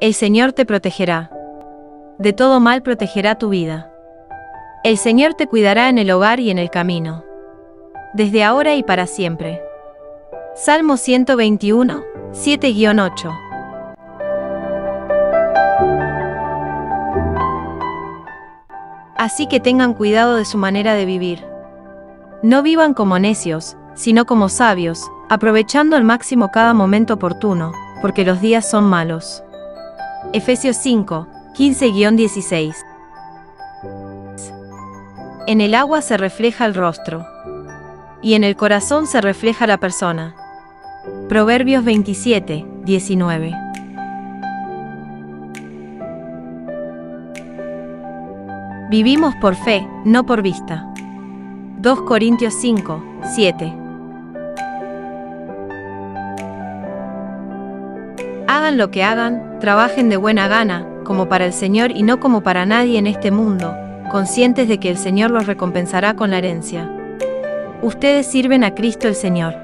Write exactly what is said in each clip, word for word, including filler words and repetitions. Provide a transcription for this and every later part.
El Señor te protegerá. De todo mal protegerá tu vida. El Señor te cuidará en el hogar y en el camino, desde ahora y para siempre. Salmo ciento veintiuno, siete a ocho. Así que tengan cuidado de su manera de vivir. No vivan como necios, sino como sabios, aprovechando al máximo cada momento oportuno, porque los días son malos. Efesios cinco, quince a dieciséis. En el agua se refleja el rostro, y en el corazón se refleja la persona. Proverbios veintisiete, diecinueve. Vivimos por fe, no por vista. dos Corintios cinco, siete. Hagan lo que hagan, trabajen de buena gana, como para el Señor y no como para nadie en este mundo, conscientes de que el Señor los recompensará con la herencia. Ustedes sirven a Cristo el Señor.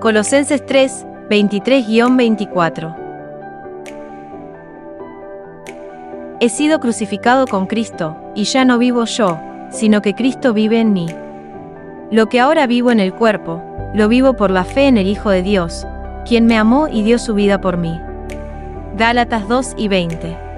Colosenses tres, veintitrés a veinticuatro. He sido crucificado con Cristo, y ya no vivo yo, sino que Cristo vive en mí. Lo que ahora vivo en el cuerpo, lo vivo por la fe en el Hijo de Dios, quien me amó y dio su vida por mí. Gálatas dos y veinte.